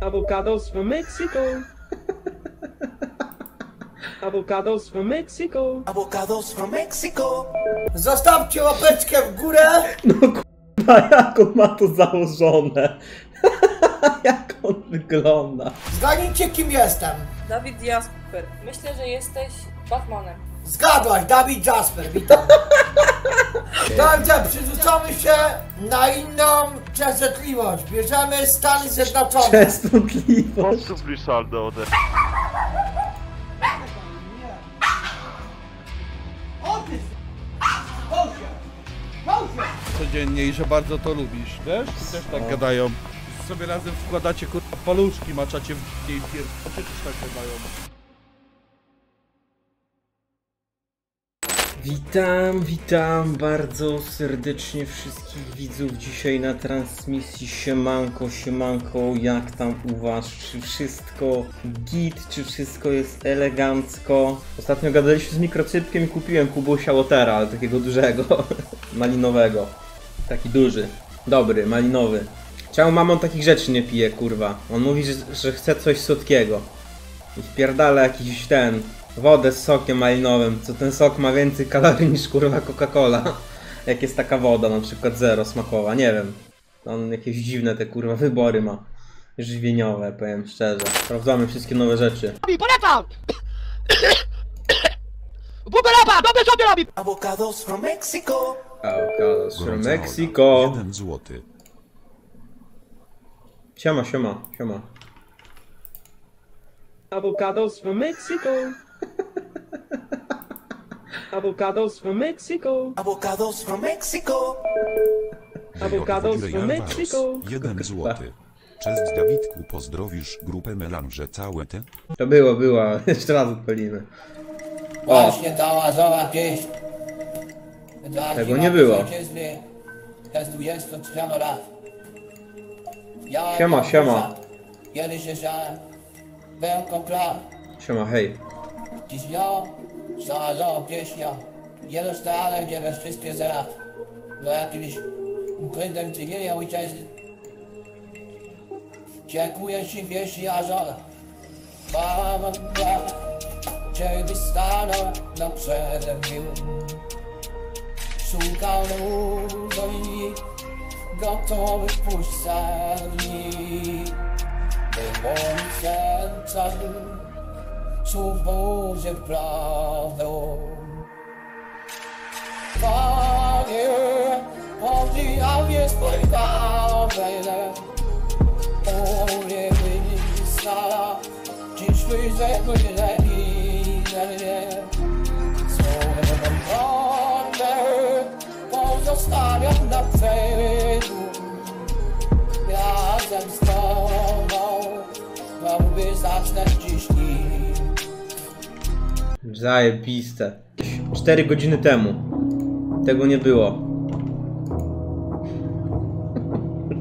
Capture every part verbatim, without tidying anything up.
Avocados from Mexico. Avocados from Mexico. Avocados from Mexico. Zostawcie łapeczkę w górę. No k***a, jak on ma to założone. Jak on wygląda. Zgadnijcie, kim jestem. Dawid Jasper. Myślę, że jesteś Batmanem. Zgadłaś, Dawid Jasper, witam. Dobrze, przerzucamy się na inną częstotliwość. Bierzemy Stany Zjednoczone. Częstotliwość. Codziennie i że bardzo to lubisz, wiesz? I też tak gadają. Sobie razem wkładacie kurwa paluszki, maczacie w jej pierdolę, czy też tak gadają. Witam, witam bardzo serdecznie wszystkich widzów dzisiaj na transmisji. Siemanko, siemanko, jak tam u was? Czy wszystko git? Czy wszystko jest elegancko? Ostatnio gadaliśmy z mikrocypkiem i kupiłem Kubusia Watera, ale takiego dużego, malinowego. Taki duży, dobry, malinowy. Czemu mamon takich rzeczy nie pije, kurwa? On mówi, że, że chce coś słodkiego. I wpierdala jakiś ten... wodę z sokiem malinowym, co ten sok ma więcej kalorii niż kurwa Coca-Cola. Jak jest taka woda, na przykład zero smakowa, nie wiem. On jakieś dziwne te kurwa wybory ma. Żywieniowe, powiem szczerze. Sprawdzamy wszystkie nowe rzeczy. Polecam! Buberaba! Dobrze sobie robi! Avocados from Mexico! Avocados from Mexico! Jeden złoty. Siema, siema, siema. Avocados from Mexico! Avocados from Mexico. Avocados from Mexico. Avocados from Mexico. Jeden złoty. Cześć Dawidku, pozdrowisz grupę Melanże całe te? To było, było. Jeszcze raz odpalimy. Właśnie dała zobaczyć. Tego nie było. Siema, siema. Siema, hej. Dziś nią, znalazłą pieśnią, jedno stale, gdzie was wszystkie zaraz. No jakimś ukrętem cywilnym ojczystym. Dziękuję ci wieści Azora. Mama, ciebie stanął na przedemił. Szukał ludzi, gotowy pójść za nimi. Demon serca Boże prawdą. Panie, podjawię swój kawę. O nie wyniszczala, dziś wyjrzę godzinę i zerwie. Słowem prawdę pozostawiam na przebytu. Razem z tobą mógłby zacznę dziś nic. Zajebiste. cztery godziny temu. Tego nie było.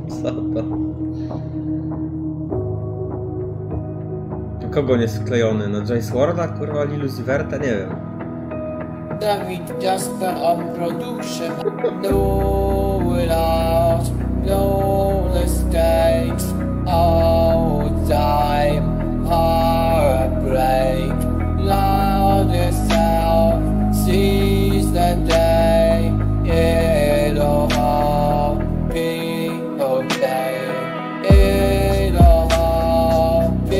Co to? Kogo nie sklejony? No Jay Sworda? Kurwa Liluziverta? Nie wiem. Dawid Jasper on production. No without no mistakes. All time heartbreak. Loud sound sees the day. It'll all be okay. It'll all be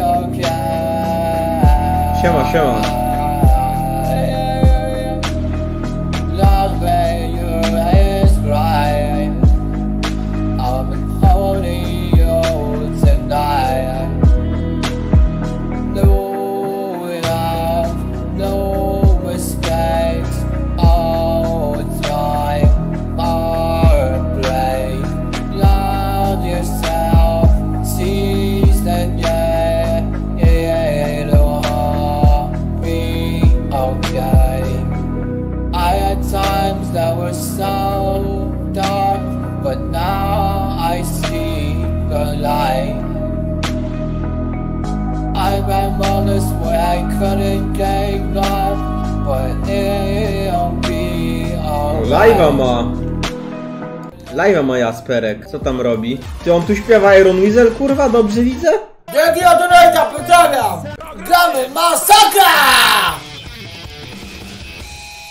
okay. Siema, siema. Love when your eyes cry. I'm holding you tonight. Live'a ma! Live'a ma Jasperek, co tam robi? Ty, on tu śpiewa Iron Weasel, kurwa, dobrze widzę? Dzięki od Donata, pozdrawiam! Gramy masakra!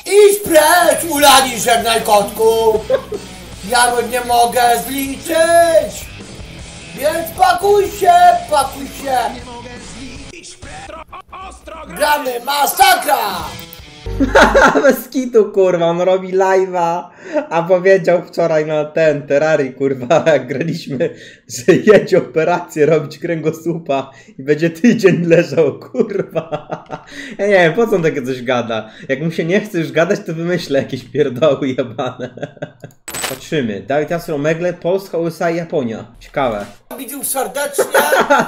Idź precz, ulani żegnaj kotku! Jarłek nie mogę zliczyć! Więc pakuj się, pakuj się! Gramy masakra! Bez kitu, kurwa, on robi live'a, a powiedział wczoraj na ten Terrarii, kurwa, jak graliśmy, że jedzie operację robić kręgosłupa i będzie tydzień leżał, kurwa. Ja nie wiem, po co on takie coś gada? Jak mu się nie chce już gadać, to wymyślę jakieś pierdoły jebane. Patrzymy, Dawid Jasper, Omegle, Polska, U S A i Japonia. Ciekawe. Widził serdecznie.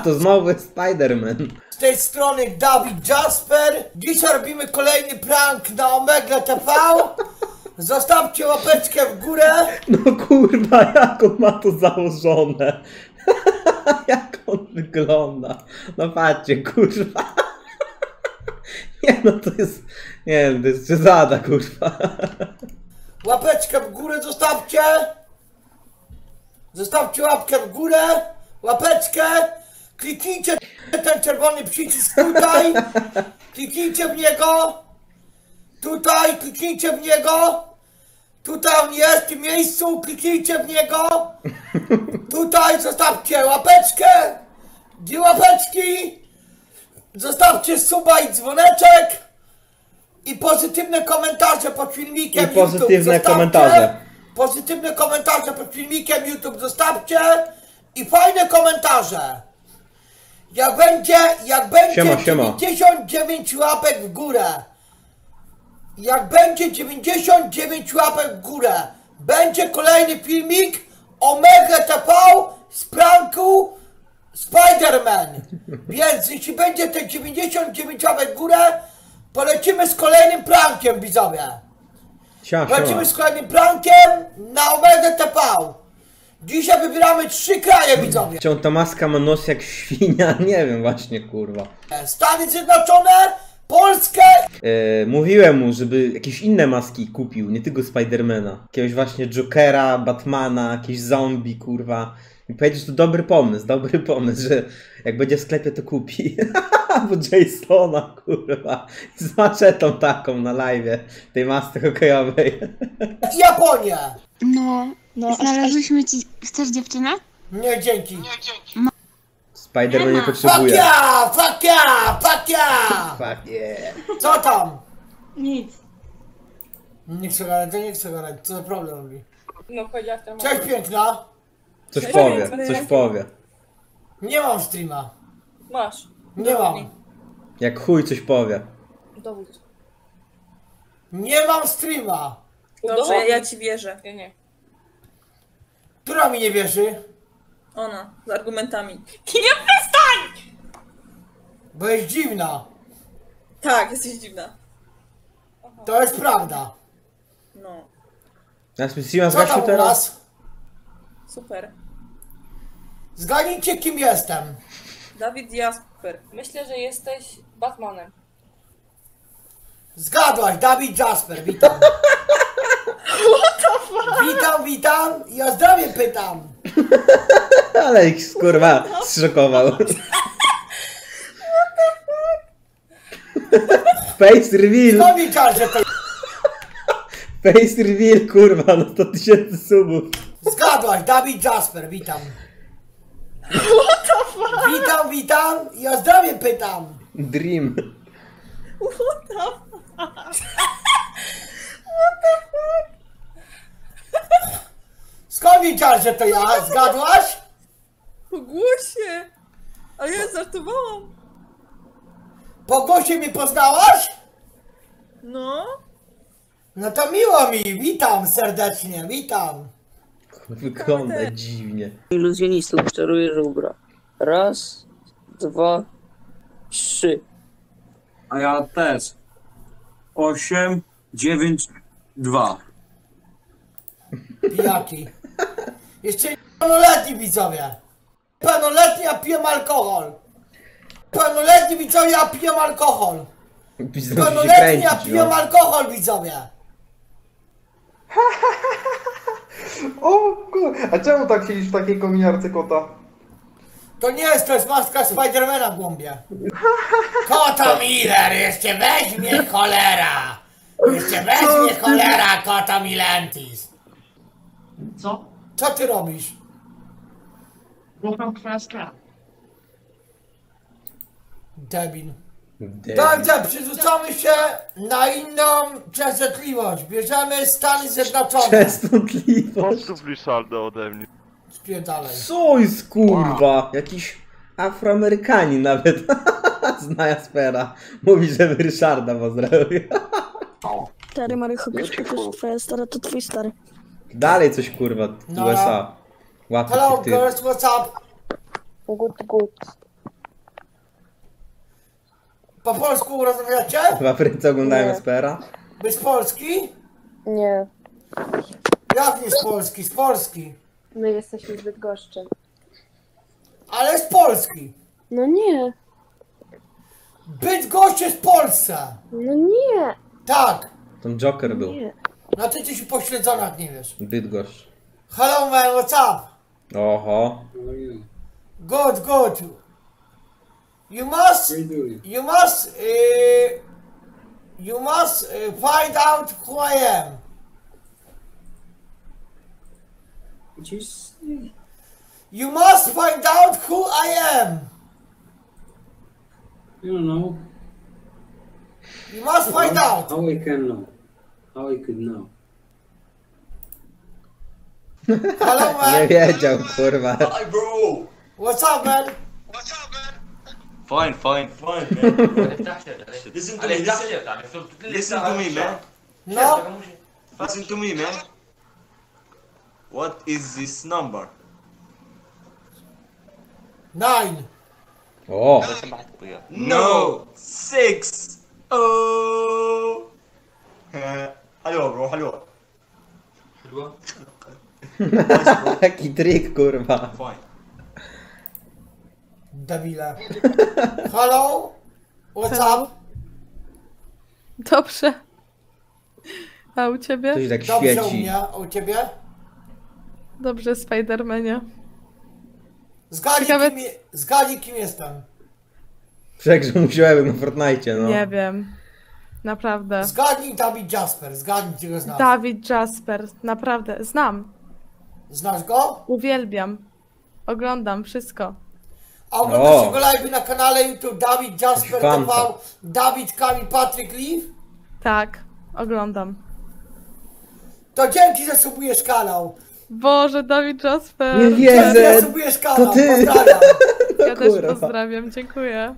To znowu jest Spider-Man. Z tej strony Dawid Jasper. Dzisiaj robimy kolejny prank na Omega T V. Zostawcie łapeczkę w górę. No kurwa, jak on ma to założone. Jak on wygląda. No patrzcie, kurwa. Nie no, to jest... Nie wiem, to jest przesada, kurwa. Łapeczkę w górę zostawcie! Zostawcie łapkę w górę! Łapeczkę! Kliknijcie ten czerwony przycisk tutaj! Kliknijcie w niego! Tutaj! Kliknijcie w niego! Tutaj on jest w tym miejscu! Kliknijcie w niego! Tutaj zostawcie łapeczkę! Dwie łapeczki! Zostawcie suba i dzwoneczek! I pozytywne komentarze pod filmikiem I YouTube. pozytywne zostawcie. komentarze. Pozytywne komentarze pod filmikiem YouTube zostawcie. I fajne komentarze. Jak będzie, jak będzie siema, dziewięćdziesiąt dziewięć siema. łapek w górę. Jak będzie dziewięćdziesiąt dziewięć łapek w górę. Będzie kolejny filmik Omega T V z pranku Spider-Man. Więc jeśli będzie te dziewięćdziesiąt dziewięć łapek w górę, polecimy z kolejnym prankiem, widzowie! Polecimy z kolejnym prankiem na Omega Tapau. Dzisiaj wybieramy trzy kraje, widzowie! Czy ta maska ma nos jak świnia? Nie wiem właśnie, kurwa. Stany Zjednoczone, Polskę... Yy, mówiłem mu, żeby jakieś inne maski kupił, nie tylko Spidermana. Jakiegoś właśnie Jokera, Batmana, jakieś zombie, kurwa. I powiedzieć, że to dobry pomysł, dobry pomysł, że jak będzie w sklepie, to kupi. Bo Jasona, kurwa, z maczetą taką na live'ie, tej masce hokejowej. Japonia! No, no, znaleźliśmy ci... Chcesz dziewczynę? Nie, dzięki. Nie, dzięki. Ma... Spider-Man nie potrzebuje. Fuck yeah, fuck yeah, fuck yeah! Fuck yeah. Co tam? Nic. Nie chcę gadać, nie chcę gadać, co za problem robi? No, powiedział w tym... Cześć, piękna! Coś powie, coś powie. Nie mam streama. Masz. Nie mam. Jak chuj coś powie. Dowód. Nie mam streama. Dobrze, ja ci wierzę. Ja nie. Która mi nie wierzy? Ona, z argumentami. Nie przestań! Bo jest dziwna. Tak, jesteś dziwna. Aha. To jest prawda. No. Co tam u nas? Super. Zgadnijcie, kim jestem. Dawid Jasper. Myślę, że jesteś Batmanem. Zgadłaś, Dawid Jasper, witam. What the fuck? Witam, witam i o zdrowie pytam. Ale ich kurwa zszokował. What the fuck? Face reveal. Face reveal, kurwa, no to tysięcy subów. Zgadłaś, Dawid Jasper, witam. What the fuck? Witam, witam i o zdrowie pytam. Dream. What the fuck? What the fuck? Skąd wiedziałeś, że to ja? Zgadłaś? Po głosie. Ale ja żartowałam. Po głosie mnie poznałaś? No. No to miło mi, witam serdecznie, witam. Wygląda dziwnie. Iluzjonistów czaruje żubra. Raz, dwa, trzy. A ja też. Osiem, dziewięć, dwa. Pijaki. Jeszcze pełnoletni widzowie. Pełnoletni, ja piję alkohol. Pełnoletni widzowie, ja piję alkohol. Pełnoletni, ja piję alkohol widzowie. O kur... A czemu tak siedzisz w takiej kominiarce kota? To nie jest, to jest maska Spidermana w głąbie. Koto Miller, jeszcze weź mnie cholera! Jeszcze weź mnie cholera, Koto Milentis! Co? Co ty robisz? Rucham kwaska. Debil. Także przerzucamy się na inną częstotliwość. Bierzemy Stany Zjednoczone. Częstotliwość. Postubliszalne ode mnie. Spierdalej. Co jest kurwa? Jakiś Afroamerykanin nawet zna Jaspera. Mówi, żeby Ryszarda pozdrowił. Stary Marycho, to jest twoja stara, to twój stary. Dalej coś kurwa, no. U S A. Łapie hello się, girls, what's up? Good, good. Po polsku rozmawiacie? W Afryce oglądają Jaspera. Wy z Polski? Nie. Jak nie z Polski? Z Polski. My jesteśmy z Bydgoszczy. Ale z Polski. No nie. Bydgoszcz jest Polska. No nie. Tak. Tam Joker był. Nie. No ty ci się pośledzona, nie wiesz. Bydgoszcz. Hello man, what's up? Oho. Good, good. You must, you must, uh, you must uh, find out who I am. Just... You must find out who I am. You don't know. You must find how, out. How I can know? How I could know? Hello man. Yeah, joke, kurwa. Hi bro. What's up man? What's up man? Fine, fine, fine, man. Listen to me, listen, listen to me, man. No. Listen to me, man. What is this number? Nine. Oh. No. Six. Oh. Hello, bro. Hello. Hello. Jaki trik, kurwa. Fine. Dawila. Halo? What's hello? Up? Dobrze. A u ciebie? Coś tak dobrze świeci. U mnie, a u ciebie? Dobrze, Spidermanie. Zgadnij, ciekawe... kim, zgadnij kim jestem. Wszakże musiałem na Fortnite, no. Nie wiem. Naprawdę. Zgadnij Dawid Jasper, zgadnij, czy go znasz. Dawid Jasper, naprawdę, znam. Znasz go? Uwielbiam. Oglądam wszystko. A oglądasz jego live na kanale YouTube Dawid Jasper T V, Dawid Kamil Patryk Live? Tak, oglądam. To dzięki, że subujesz kanał. Boże, Dawid Jasper. Nie wierzę. Dzięki, że subujesz kanał, to ty. Pozdrawiam. No, ja kurwa. Też pozdrawiam, dziękuję.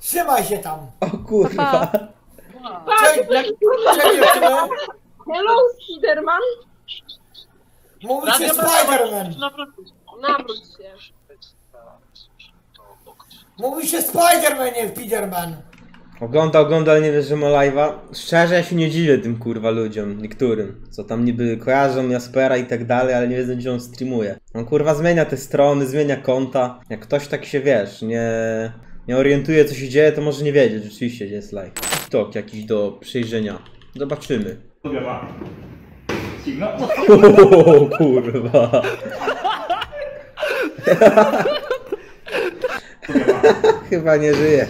Trzymaj się tam. O kurwa. Cześć, kurwa. Hello, Spiderman. Mówicie Spiderman. Nawróć się. Mówi się Spider-Man, nie Spider-Man. Ogląda, ogląda, ale nie wiesz, że ma live'a. Szczerze, ja się nie dziwię tym kurwa ludziom, niektórym. Co tam niby kojarzą Jaspera i tak dalej, ale nie wiedzą, gdzie on streamuje. On kurwa zmienia te strony, zmienia konta. Jak ktoś tak się, wiesz, nie, nie orientuje, co się dzieje, to może nie wiedzieć rzeczywiście, gdzie jest live. TikTok jakiś do przejrzenia. Zobaczymy. O kurwa. Chyba nie żyje.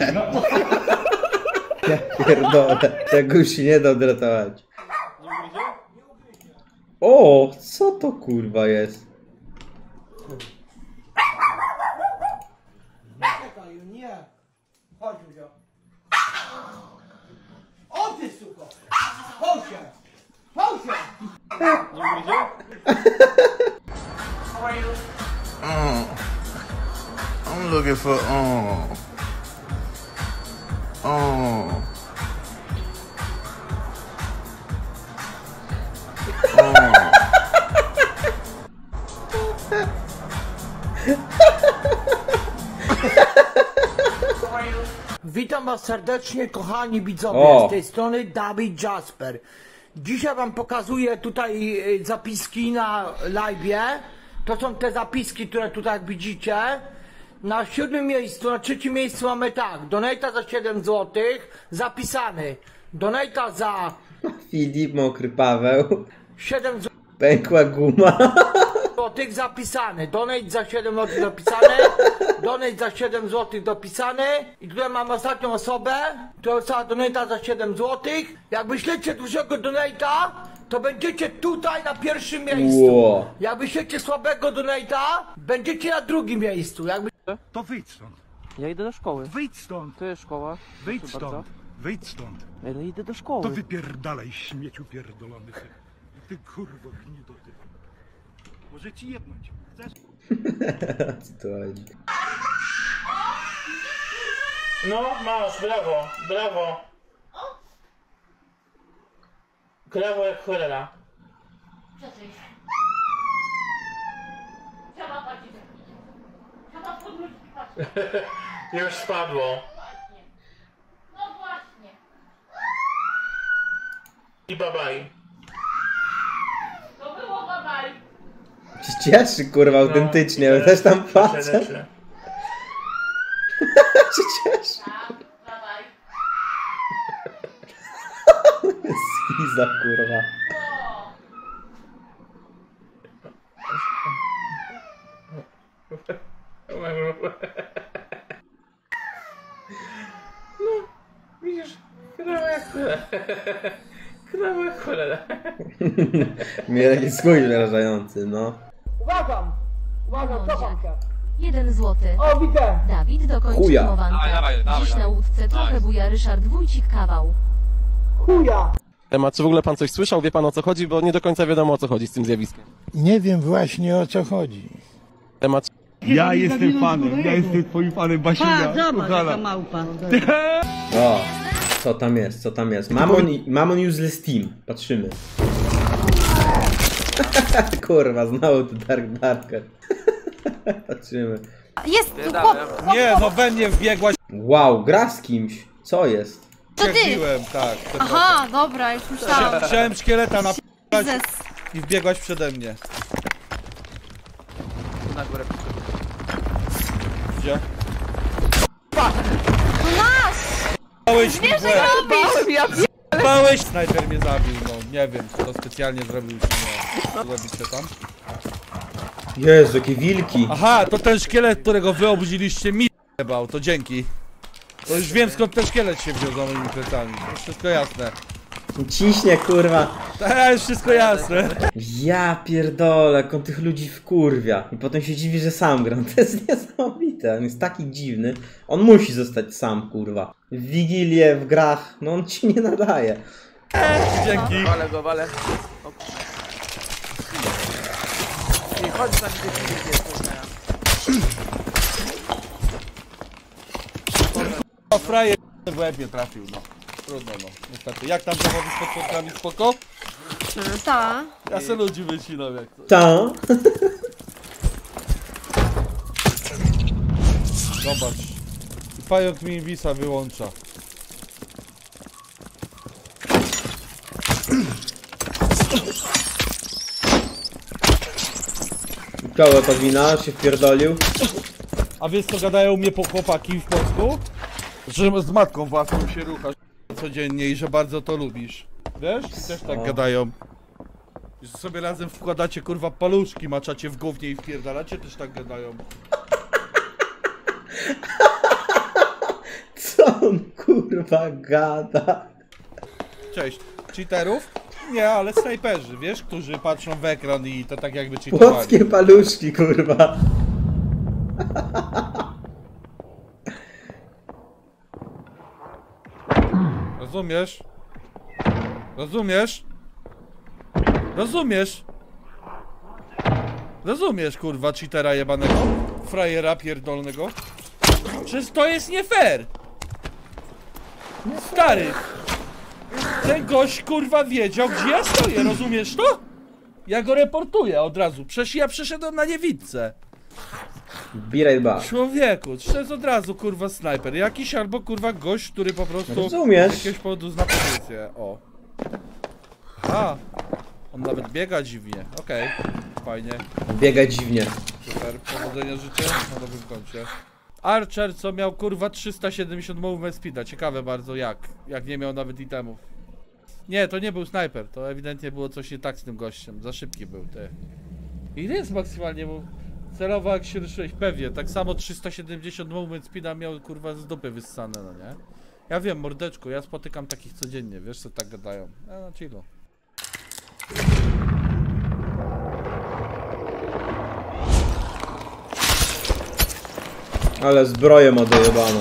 Ja pierdolę, tego się nie da odratować. O, co to kurwa jest? Nie, chodź Józio. O ty suko! Chodź się! Chodź się! I'm looking for oh oh Witam was serdecznie, kochani widzowie, oh. Z tej strony Dawid Jasper. Dzisiaj wam pokazuję tutaj zapiski na live. To są te zapiski, które tutaj widzicie. Na siódmym miejscu, na trzecim miejscu mamy tak, donata za siedem złotych, zapisany, donata za... Filip Mokry Paweł. siedem złotych, Pękła guma. Do tych zapisane, donate za siedem złotych dopisane, donate za siedem złotych dopisane i tutaj mam ostatnią osobę, która dostała donate'a za siedem złotych. Jak wyślecie dużego donate'a, to będziecie tutaj na pierwszym miejscu. Wow. Jak wyślecie słabego donate'a, będziecie na drugim miejscu. Jakby... To wyjdź stąd. Ja idę do szkoły. Wyjdź stąd. To jest szkoła. Wyjdź stąd. Bardzo. Wyjdź stąd. Ja idę do szkoły. To wypierdalaj, śmieciu pierdolony. Ty, ty kurwa gnido ty. Może ci jednąć. Chcesz? No, masz, brawo, brawo. Brawo jak cholera. Co ty? Trzeba patrzeć. Trzeba podnosić patrzeć. Już spadło. No właśnie. I babaj. To było babaj. Cieszy kurwa autentycznie, no, ale też tam patrzę. Czy cieszy? Schiza kurwa. No, widzisz, krawa jak cholera. Krawa jak cholera. Miał taki swój wyrażający, no. Uwagam! Uwagam, cofam się! Jeden złoty. O, widzę! Dawid dokończył mowankę. Dziś na łódce trochę buja Ryszard Wójcik kawał. Chuja! Temat, czy w ogóle pan coś słyszał? Wie pan o co chodzi? Bo nie do końca wiadomo o co chodzi z tym zjawiskiem. Nie wiem właśnie o co chodzi. Temat... Ja jestem panem, ja jestem twoim panem Basilia. Zobacz, małpa. O, co tam jest, co tam jest. Mamon, Mamon useless team. Patrzymy. Kurwa, znowu to Dark Darker. Patrzymy. Jest tu chłop, chłop. Nie, no we mnie wbiegłaś. Wow, gra z kimś. Co jest? To ty. Wbiegłem, tak. Aha, to. Dobra, już myślałem. Chciałem szkieleta napisać i wbiegłaś przede mnie. Na górę. Gdzie? Pa! To nas! Bałeś mnie, że robisz! Bałeś! Snajper mnie zabił, no nie wiem, co specjalnie zrobił. Zrobicie tam? Jezu, jakie wilki! Aha, to ten szkielet, którego wy obudziliście mi bał, to dzięki. To już wiem skąd ten szkielet się wziął za moimi plecami, wszystko jasne. Ciśnie kurwa. Ta, już wszystko jasne. Ja pierdolę, jak on tych ludzi wkurwia. I potem się dziwi, że sam gram, to jest niesamowite, on jest taki dziwny. On musi zostać sam kurwa. W Wigilię, w grach, no on ci nie nadaje. Eee, dzięki. Walę go, walę. Chodź tam, gdzie ty idziesz, kurwa. O, frajer w łebie trafił, no. Trudno, no. Niestety. Jak tam zachodzisz pod członkami, spoko? Ta. Ja se ludzi wycinam, jak to. Ta. Zobacz. Pająk mi wisa wyłącza. Koło to wina, się wpierdolił. A wiesz co gadają mnie po chłopaki w Polsku? Że z matką własną się ruchasz codziennie i że bardzo to lubisz. Wiesz? Też tak gadają. Że sobie razem wkładacie kurwa paluszki, maczacie w gównie i wpierdalacie, też tak gadają. Co on kurwa gada? Cześć. Cheaterów? Nie, ale snajperzy, wiesz, którzy patrzą w ekran i to tak jakby ci chłopskie to Chłopskie paluszki, kurwa. Rozumiesz? Rozumiesz? Rozumiesz? Rozumiesz, kurwa, cheatera jebanego? Frajera pierdolnego? Przecież to jest nie fair! Stary! Ten gość kurwa wiedział gdzie ja stoję, rozumiesz to? Ja go reportuję od razu, przecież ja przeszedłem na niewidce. Birejba. Człowieku, to jest od razu kurwa snajper, jakiś albo kurwa gość, który po prostu rozumiesz. Z jakiegoś powodu zna pozycję, o. A, on nawet biega dziwnie, okej, okay. Fajnie. Biega dziwnie. Super, powodzenia życzę na dobrym koncie. Archer, co miał kurwa trzysta siedemdziesiąt movement speeda, ciekawe bardzo jak, jak nie miał nawet itemów. Nie, to nie był snajper, to ewidentnie było coś nie tak z tym gościem, za szybki był ty. Ile jest maksymalnie, bo celowo jak się ruszyłeś, pewnie, tak samo trzysta siedemdziesiąt moment spina miał kurwa z dupy wyssane, no nie? Ja wiem, mordeczku, ja spotykam takich codziennie, wiesz co tak gadają, no, no chillu. Ale zbroję ma dojebaną.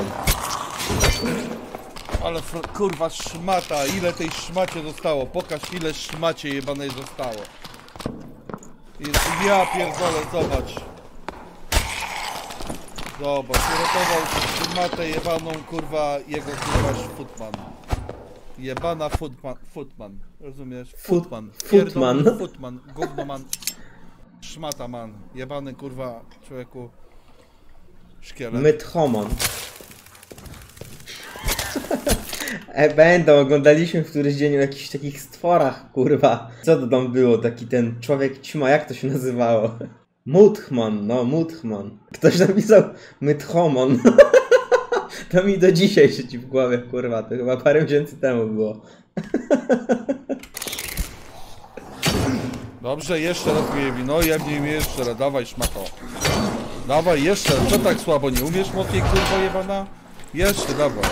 Ale kurwa szmata, ile tej szmacie zostało? Pokaż ile szmacie jebanej zostało. Ja pierdolę, zobacz. Zobacz, uratował szmatę jebaną kurwa jego kurwa Footman. Jebana Footman, Footman, rozumiesz? Footman, Footman, Footman, gównoman, szmataman, jebany kurwa człowieku. Szkielet. Mythomon. E, będą, oglądaliśmy w któryś dzień o jakichś takich stworach, kurwa. Co to tam było? Taki ten człowiek ćma, jak to się nazywało? Muthman, no Muthman. Ktoś napisał Mythomon. To mi do dzisiaj siedzi w głowie, kurwa. To chyba parę miesięcy temu było. Dobrze, jeszcze raz mnie wino, ja mnie jeszcze raz, dawaj szmato. Dawaj, jeszcze, co tak słabo, nie umiesz mocniej kurwa jebana? Jeszcze, dawaj.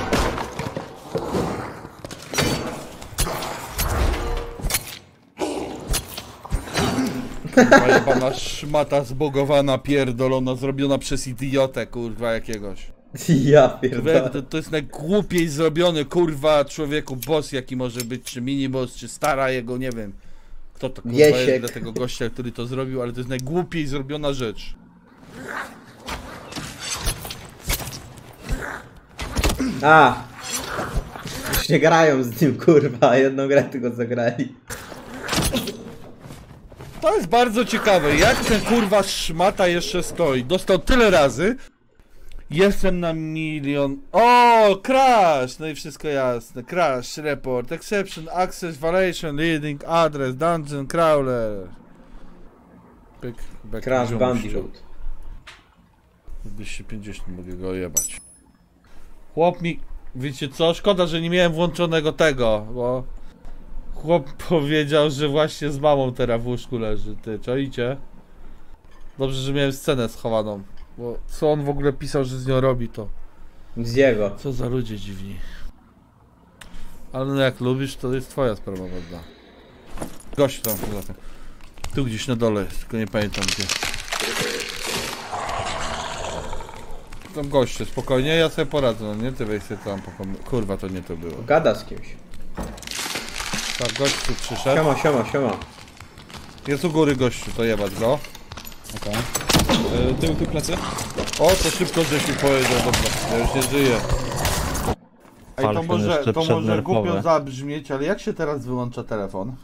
Kurwa jebana szmata zbogowana, pierdolona, zrobiona przez idiotę, kurwa, jakiegoś. Ja pierdolę. To, to jest najgłupiej zrobiony, kurwa, człowieku, boss jaki może być, czy miniboss, czy stara jego, nie wiem. Kto to, kurwa, Wiesiek. Jest dla tego gościa, który to zrobił, ale to jest najgłupiej zrobiona rzecz. A! Już nie grają z nim, kurwa, jedną grę tylko zagrali. To jest bardzo ciekawe, jak ten kurwa szmata jeszcze stoi. Dostał tyle razy. Jestem na milion. O, crash! No i wszystko jasne. Crash, report, exception, access, violation, leading, address, dungeon, crawler. Pyk, back, crash, bandicoot. dwieście pięćdziesiąt mogę go jebać. Chłop mi... Wiecie co? Szkoda, że nie miałem włączonego tego, bo... Chłop powiedział, że właśnie z mamą teraz w łóżku leży. Ty, czaicie? Dobrze, że miałem scenę schowaną. Bo co on w ogóle pisał, że z nią robi to? Z jego. Co za ludzie dziwni. Ale no jak lubisz, to jest twoja sprawa, prawda? Gość tam, zatem. Tu gdzieś na dole, tylko nie pamiętam gdzie. Tam goście, spokojnie, ja sobie poradzę, no nie? Ty weź sobie tam pokom... Kurwa, to nie to było. Gada z kimś. Tak, gościu przyszedł. Siema, siema, siema. Jest u góry gościu, to jebać go. Okej. Okay. Yy, tył, tył plecy. O, to szybko żeś mi powiedział, dobra, ja już nie żyję. Ej, to może, to może głupio zabrzmieć, ale jak się teraz wyłącza telefon?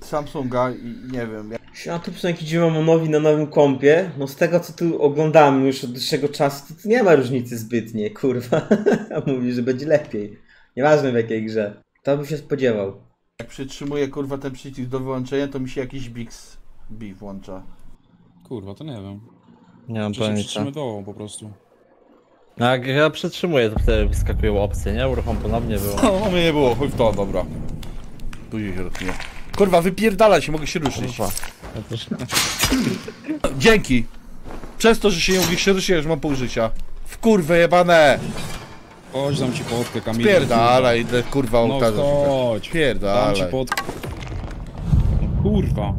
Samsunga i nie wiem. Na Tubson jak idziemy Mamonowi na nowym kompie, no z tego co tu oglądamy już od dłuższego czasu, to nie ma różnicy zbytniej, kurwa. Mówi, że będzie lepiej. Nieważne w jakiej grze. To bym się spodziewał. Jak przytrzymuję kurwa ten przycisk do wyłączenia, to mi się jakiś Bix B włącza. Kurwa, to nie wiem. Nie mam pojęcia. Przytrzymywało po prostu. No jak ja przytrzymuję, to wtedy wyskakują opcje, nie? Uruchom ponownie było. No, mnie nie było, chuj w to, dobra. Później się rozumie. Kurwa, wypierdala się, mogę się ruszyć. Kurwa. Ja też... Dzięki! Przez to, że się nie mogę się ruszyć, już mam pół życia. W kurwę jebane! Chodź, dam ci podkę, Kamil. Pierdalaj, idę kurwa ołtarza. No chodź, pierdalaj. Dam ci podkę. No kurwa.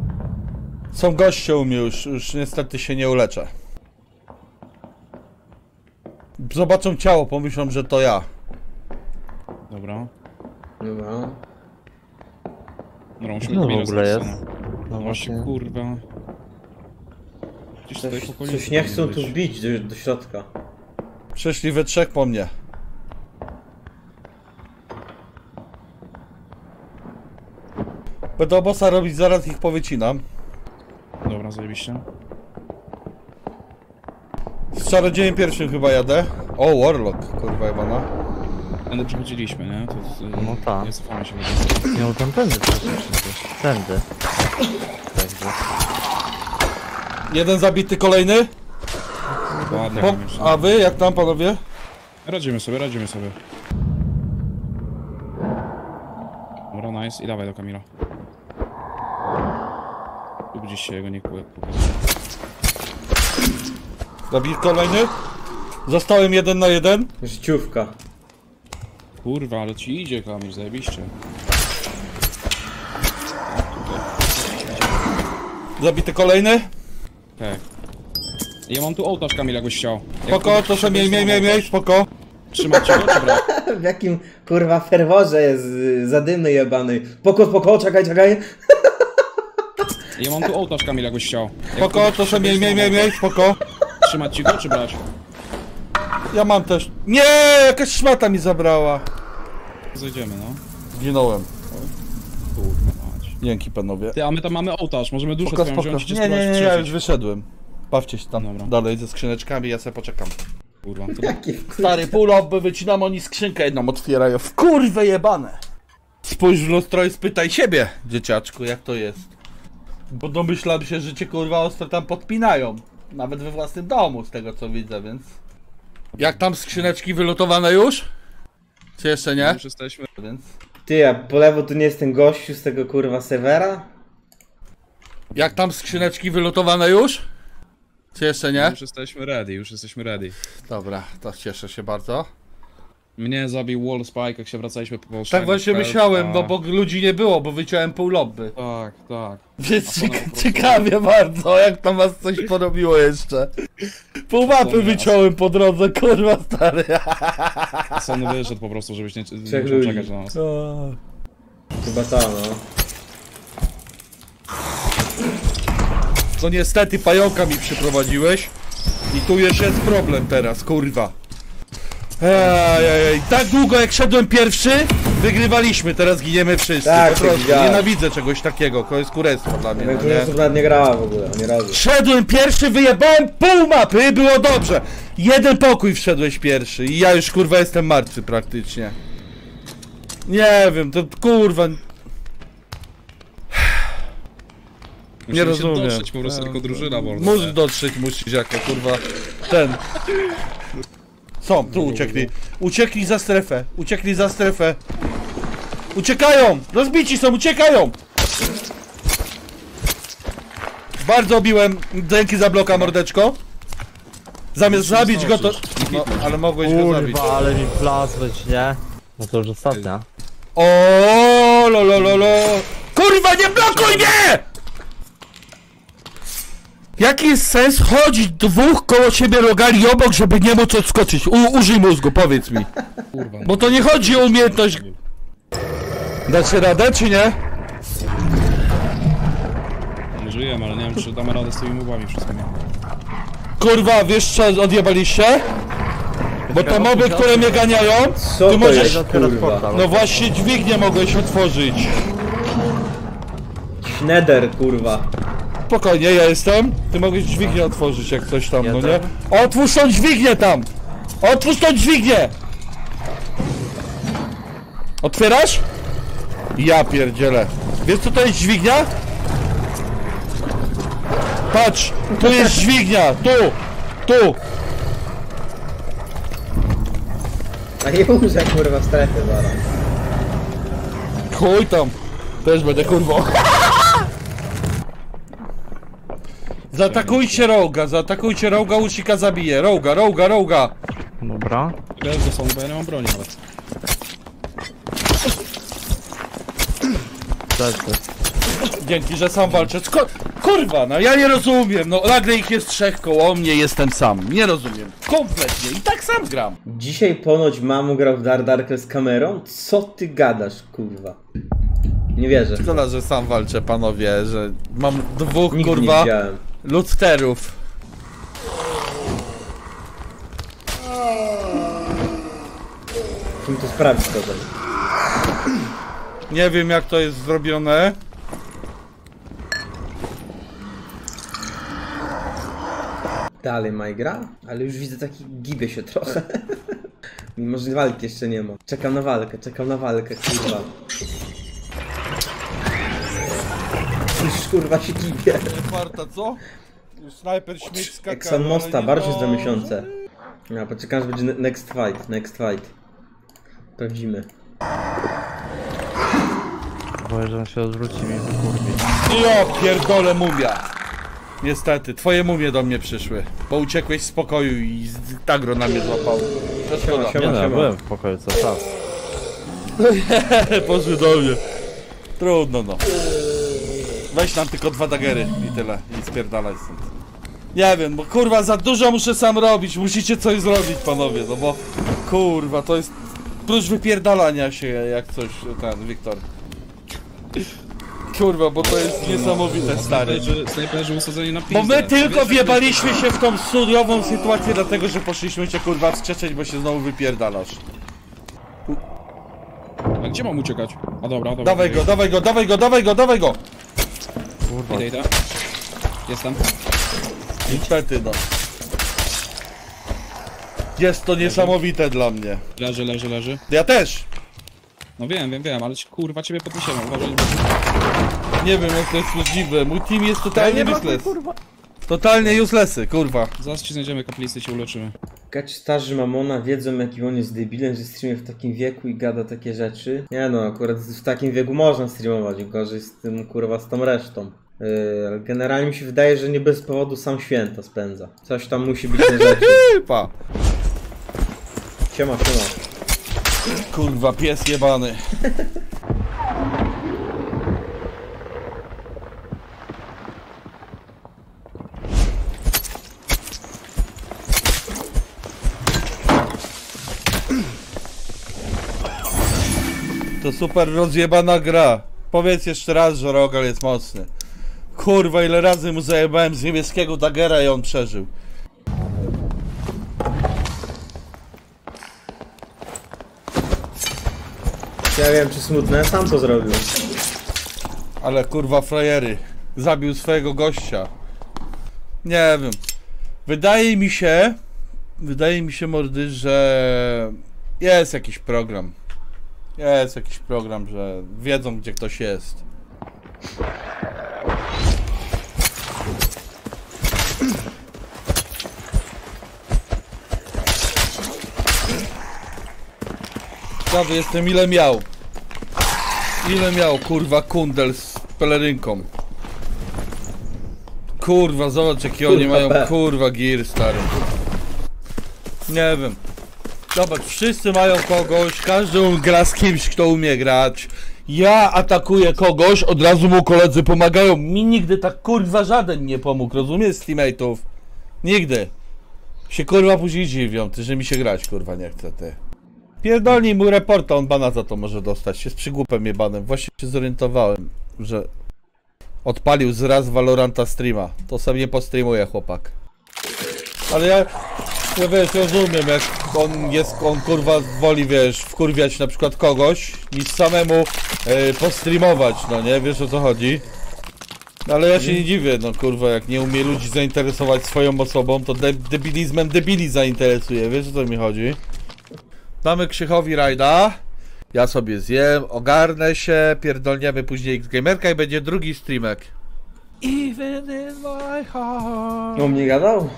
Są goście u mnie już, już niestety się nie uleczę. Zobaczą ciało, pomyślą, że to ja. Dobra. Dobra. No, musimy no w ogóle jest. No właśnie, kurwa. Gdzieś coś, coś nie chcą tu wbić do, do środka. Przeszli we trzech po mnie. Będę obosa robić, zaraz ich powycinam. Dobra, zajebiście. Z czarodziejem pierwszym chyba jadę. O, Warlock, kurwa jebana. Tędy przechodziliśmy, nie? To jest, no tak. Nie cofamy się. Nie, no tam tędy przecież. Tędy. Jeden zabity, kolejny? Ładnie. A wy, jak tam panowie? Radzimy sobie, radzimy sobie. Dobra, Ona jest i dawaj do Kamila. Tu gdzieś się jego nie kłuje. Zabij kolejny. Zostałem jeden na jeden. Życiówka. Kurwa, ale ci idzie Kamil, zajebiście. Zabity kolejny. Okej. Ja mam tu ołtarz Kamil, jakbyś chciał. Spoko, jak to się miej, miej, miej, miej, spoko. Trzymać się, dobra. W jakim kurwa ferworze jest zadymny jebany. Poko, spoko, czekaj, czekaj. Ja mam tu ołtarz Kamil, jakbyś chciał. Spoko, jak to się miej, miej, miej, miej, spoko. Trzymać ci go, czy brać? Ja mam też. Nie, jakaś szmata mi zabrała. Zejdziemy, no. Zginąłem. Dzięki panowie. Ty, a my tam mamy ołtarz, możemy dużo spoko, spoko. Wziąć, nie, nie, nie, nie, ja już wyszedłem. Bawcie się tam. Dobra. Dalej ze skrzyneczkami, ja sobie poczekam. Kurwa, to... Stary pull-up, wycinam, oni skrzynkę jedną otwierają. W kurwę jebane! Spójrz w lustro i spytaj siebie, dzieciaczku, jak to jest. Bo domyślam się, że cię kurwa ostro tam podpinają. Nawet we własnym domu, z tego co widzę, więc... Jak tam skrzyneczki wylotowane już? Czy jeszcze nie? Już jesteśmy, więc... Ty, a po lewo tu nie jest ten gościu z tego kurwa serwera? Jak tam skrzyneczki wylotowane już? Czy jeszcze nie? Już jesteśmy ready, już jesteśmy ready. Dobra, to cieszę się bardzo. Mnie zabił wall spike, jak się wracaliśmy po Polsce. Tak właśnie myślałem, bo obok ludzi nie było, bo wyciąłem pół lobby. Tak, tak. Więc ciekawie bardzo, jak tam was coś porobiło jeszcze. Pół mapy wyciąłem po drodze, kurwa stary. Sony wyszedł po prostu, żebyś nie musiał czekać na nas. Chyba ta, no. No niestety pająka mi przyprowadziłeś. I tu jeszcze jest problem teraz, kurwa. Ej, tak długo jak szedłem pierwszy, wygrywaliśmy, teraz giniemy wszyscy. Tak, po prostu nienawidzę czegoś takiego, to jest kurestwo dla mnie. No, kurestwo dla mnie grała w ogóle, nie razu. Szedłem pierwszy, wyjebałem pół mapy, było dobrze. Jeden pokój wszedłeś pierwszy i ja już kurwa jestem martwy praktycznie. Nie wiem, to kurwa. Nie rozumiem. Musi dotrzeć po prostu tylko drużyna wolna. Musi dotrzeć, musisz jako kurwa ten. Są, tu uciekli. Uciekli za strefę, uciekli za strefę. Uciekają! Rozbici są, uciekają! Bardzo obiłem, dzięki za bloka, mordeczko. Zamiast zabić go to... No, ale mogłeś go zabić. Kurwa, ale mi plazmyć, nie? No to już ostatnia. Oooo, lolololo. Kurwa, nie blokuj mnie! Jaki jest sens chodzić dwóch koło siebie rogali obok, żeby nie móc odskoczyć? U, użyj mózgu, powiedz mi. Kurwa. Bo to nie chodzi o umiejętność... Dać się radę, czy nie? Żyję, ale nie wiem, czy damy radę z tymi mobami wszystkimi. Kurwa, wiesz co odjebaliście? Bo te moby, które mnie ganiają, ty możesz... No właśnie dźwignię mogłeś otworzyć. Schneider, kurwa. Spokojnie, ja jestem. Ty mogłeś dźwignię otworzyć, jak coś tam, no nie? Otwórz tą dźwignię tam! Otwórz tą dźwignię! Otwierasz? Ja pierdzielę. Wiesz co to jest dźwignia? Patrz, tu jest dźwignia, tu! Tu! A nie muszę kurwa strefy zaraz. Chuj tam! Też będę kurwo. Zaatakujcie roga, zaatakujcie roga, Usika zabije. Roga, roga, roga. Dobra. Bez do sądu, bo ja nie mam broni nawet. Dzięki, że sam walczę. Ko kurwa, no ja nie rozumiem. No nagle ich jest trzech koło mnie, jestem sam. Nie rozumiem. Kompletnie. I tak sam gram. Dzisiaj ponoć mamu grał w Dark Darker z kamerą? Co ty gadasz, kurwa? Nie wierzę. Szkoda, że sam walczę, panowie, że mam dwóch, nigdy kurwa... Lusterów. Czym to sprawdzić tutaj? Nie wiem jak to jest zrobione. Dalej ma gra, ale już widzę taki gibie się trochę. Mimo że walki jeszcze nie ma. Czekam na walkę, czekam na walkę, kurwa. Już kurwa się gibie. Czwarta, co? Już snajper śmieć skaka. Jak sam mosta, bardziej za miesiące. Ja poczekam, że będzie next fight, next fight. Sprawdzimy. Boję, że on się odwróci mi wykurwi. Jo, pierdolę mumia! Niestety, twoje mumie do mnie przyszły. Bo uciekłeś z pokoju i tagro na mnie złapało. Siema, siema, siema. Byłem w pokoju, co tam? Poszły do mnie. Trudno no. Weź nam tylko dwa dagery i tyle. I spierdalaj stąd. Nie wiem, bo kurwa za dużo muszę sam robić. Musicie coś zrobić, panowie, no bo kurwa to jest... Prócz wypierdalania się jak coś, ten, Wiktor. Kurwa, bo to jest niesamowite, no, stary. Snajperzy usadzeni na pizdę. Bo my tylko wjebaliśmy się w tą surową sytuację, dlatego że poszliśmy cię kurwa wskrzeczeć, bo się znowu wypierdalasz. A gdzie mam uciekać? A dobra, dobra. Dawaj go, dawaj go, dawaj go, dawaj go, dawaj go! Kurwa. Idę, idę. Jestem. Niestety, no. Jest to niesamowite leży. Dla mnie. Leży, leży, leży. Ja też! No wiem, wiem, wiem, ale kurwa ciebie podniesiemy. Nie wiem jak to jest możliwe, mój team jest totalnie ja useless. Kurwa. Totalnie uselessy, kurwa. Zaraz ci znajdziemy kaplisty, ci uleczymy. Kać starzy mamona wiedzą jakim on jest debilem, że streamuje w takim wieku i gada takie rzeczy. Nie no, akurat w takim wieku można streamować, gorzej z tym kurwa z tą resztą. Yy, generalnie mi się wydaje, że nie bez powodu sam święta spędza. Coś tam musi być na rzeczy. Pa. Siema, siema. Kurwa, pies jebany. To super rozjebana gra. Powiedz jeszcze raz, że Rogal jest mocny. Kurwa, ile razy mu zajebałem z niebieskiego dagera i on przeżył. Ja wiem, czy smutne, sam to zrobił. Ale kurwa frajery. Zabił swojego gościa. Nie wiem. Wydaje mi się... Wydaje mi się, mordy, że... Jest jakiś program. Jest jakiś program, że wiedzą, gdzie ktoś jest. Prawie jestem ile miał. Ile miał kurwa kundel z pelerynką. Kurwa zobacz jakie oni mają kurwa gear stary. Nie wiem. Zobacz wszyscy mają kogoś, każdy gra z kimś kto umie grać. Ja atakuję kogoś, od razu mu koledzy pomagają. Mi nigdy tak kurwa żaden nie pomógł, rozumiesz z teammate'ów? Nigdy. Się kurwa później dziwią, ty że mi się grać kurwa nie chce ty. Pierdolnij mu reporta, on bana za to może dostać, jest przygłupem jebanym, właśnie się zorientowałem, że odpalił zraz Valoranta streama, to sam nie postreamuje chłopak. Ale ja, ja wiesz, rozumiem jak on jest, on kurwa woli wiesz, wkurwiać na przykład kogoś, niż samemu yy, postreamować, no nie, wiesz o co chodzi. Ale ja się nie dziwię, no kurwa, jak nie umie ludzi zainteresować swoją osobą, to de debilizmem debili zainteresuje, wiesz o co mi chodzi. Damy Krzychowi rajda. Ja sobie zjem, ogarnę się, pierdolniemy później X-Gamerka i będzie drugi streamek. Even in my heart. O mnie gadał?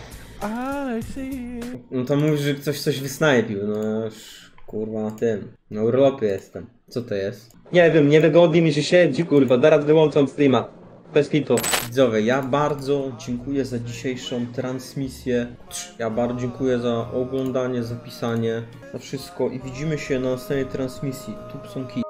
I see. No to mówisz, że ktoś coś wysnajpił, no już kurwa na tym. Na urlopie jestem. Co to jest? Nie wiem, niewygodnie mi się siedzi kurwa, zaraz wyłączam streama. Bez pitu. Widzowie, ja bardzo dziękuję za dzisiejszą transmisję. Ja bardzo dziękuję za oglądanie, za pisanie, za wszystko i widzimy się na następnej transmisji. Tubson.